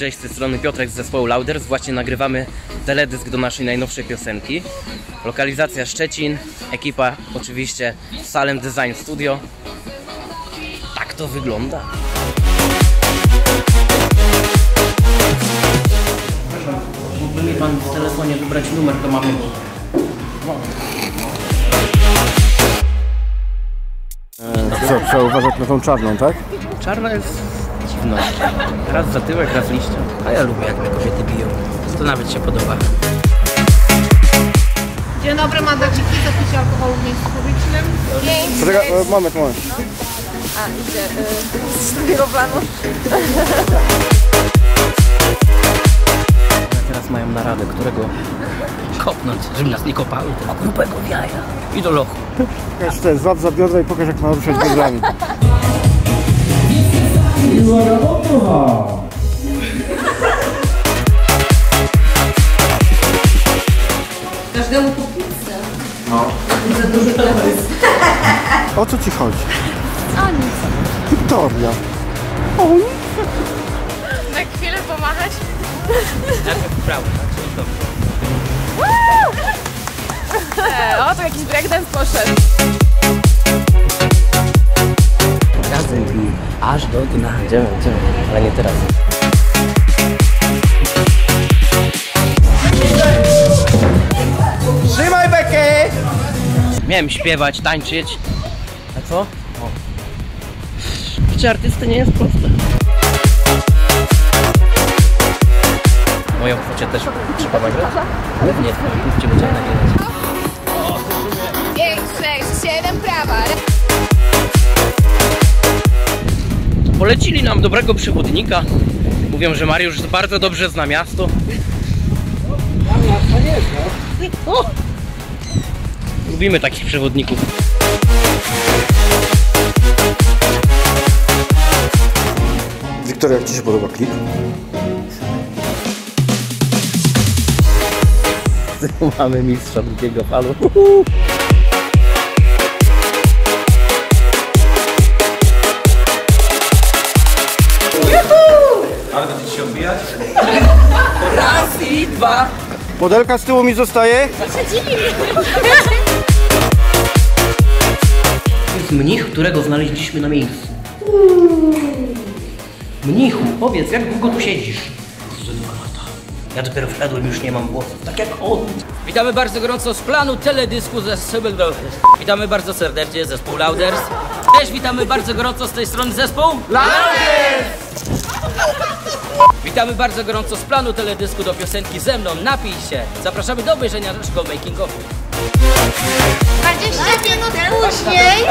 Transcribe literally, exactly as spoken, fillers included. Cześć, z tej strony Piotrek z zespołu Louders. Właśnie nagrywamy teledysk do naszej najnowszej piosenki. Lokalizacja Szczecin, ekipa oczywiście Salem Design Studio. Tak to wygląda. Proszę, mógłby mi pan w telefonie wybrać numer, to mamy go. Co, trzeba uważać na tą czarną, tak? Czarna jest dziwna. Raz za tyłek, raz liścia. A ja lubię, jak mnie kobiety biją. To nawet się podoba. Dzień dobry, mam dla dzieci zapisie alkoholu w miejscu publicznym. Dzień. Moment, moment. A, idzie. Z drugiego planu. Teraz mają naradę, którego kopnąć, żeby nas nie kopały. A grubego jaja. I do lochu. Jeszcze złap za biodra i pokaż, jak ma ruszać biodrami. Miła robota! Każdemu po pizzę. No. Za duży teledysk. O co ci chodzi? O nic. Wiktoria. O nic. Na chwilę pomachać? Najpierw w prawo, tak? Czyli dobrze. O, to jakiś breakdance poszedł. Razem i... aż do dna. Idziemy, idziemy, ale nie teraz. Trzymaj bekę! Miałem śpiewać, tańczyć. A co? O. Bycie artysty nie jest proste. Moją płcie też trzeba nagrać? Pewnie, moją płcie będziemy nagrać. pięć, sześć, siedem, prawa. Polecili nam dobrego przewodnika. Mówią, że Mariusz bardzo dobrze zna miasto. Zna miasto nie zna. Lubimy takich przewodników. Wiktoria, jak ci się podoba klip? Mamy mistrza drugiego falu. Ale będziecie się odbijać? Raz i dwa! Modelka z tyłu mi zostaje? To jest mnich, którego znaleźliśmy na miejscu. Mnichu, powiedz, jak długo tu siedzisz? Ze dwa lata. Ja dopiero wpadłem, już nie mam włosów. Tak jak on. Witamy bardzo gorąco z planu teledysku ze Sybil Brothers. Witamy bardzo serdecznie zespół Louders. Też witamy bardzo gorąco z tej strony zespół Louders! Witamy bardzo gorąco z planu teledysku do piosenki Ze mną, napij się. Zapraszamy do obejrzenia naszego making ofu. dwadzieścia minut później.